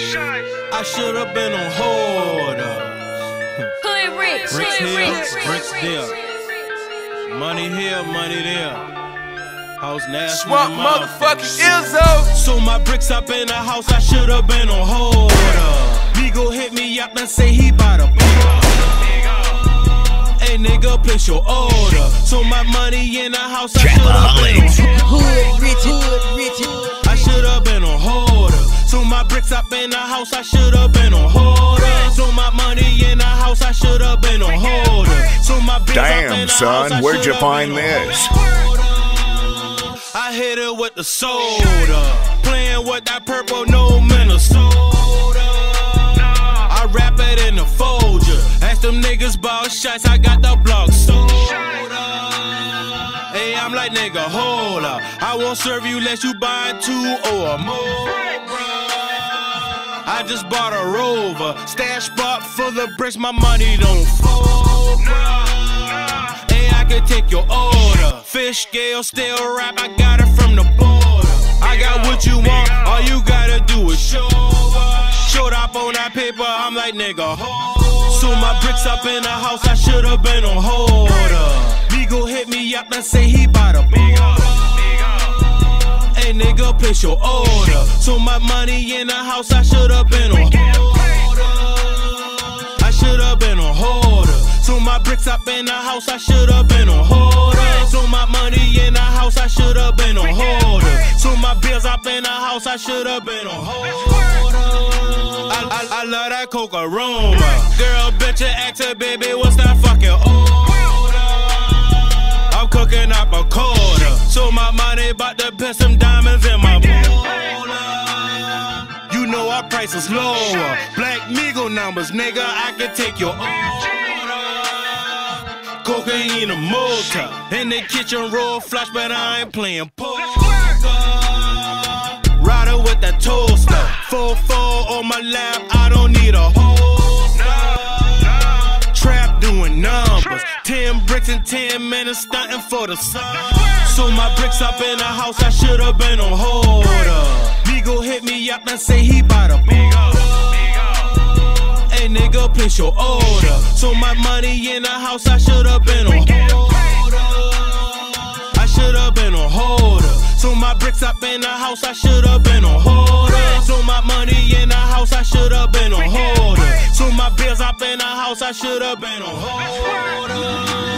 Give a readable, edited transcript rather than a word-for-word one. I should have been on hold up. Hood Rich, Rich there. Money here, money there. House nasty. Swamp motherfucking Izzo. So my bricks up in the house, I should have been on hold up. Beagle hit me up and say he bout to hey nigga, place your order. So my money in the house, I should have been on hold up. Hood Rich. I should have been on hold up. So my bricks up in the house, I should have been on hold up. So my money in the house, I should have been on hold up. So my bricks damn, up in the son, house, where'd you find this? I hit it with the soda, playing with that purple, no Minnesota. I wrap it in the Folger, ask them niggas ball shots, I got the block soda. Hey, I'm like nigga, hold up, I won't serve you unless you buy two or more. I just bought a Rover, stash spot full of bricks, my money don't fold. Hey, I can take your order. Fish scale, still rap, I got it from the border. I got what you want, all you gotta do is show up. Showed up on that paper, I'm like nigga, hold up. So my bricks up in the house, I should have been on hold up. Beagle hit me up and say he bout to big up. Hey nigga, place your order. So my money in the house, I should have been on hold up. I should have been on hold up. So my bricks up in the house, I should have been on hold up. So my money in the house, I should have been on hold up. So my bills up in the house, I should have been on hold up. I love that coke aroma. Girl, bitch, an actor, baby, what's that fucking order? I'm cooking up a quarter. So my money bout to put some diamonds in my motor. You know our price is lower. Black Meagle numbers, nigga, I can take your order. Cocaine in a motor, in the kitchen roll flush, but I ain't playing poker. Rider with that toaster, 4-4 on my lap, I don't need a holster. Trap doing numbers, 10 bricks in 10 minutes, stunting for the sun. So my bricks up in the house, I should have been on hold up. Beagle hit me up and say he bout to big up. Hey nigga, place your order. So my money in the house, I should have been on holder. I should have been on holder. So my bricks up in the house, I should have been on holder. So my money in the house, I should have been on holder. So my bills up in the house, I should have been on holder.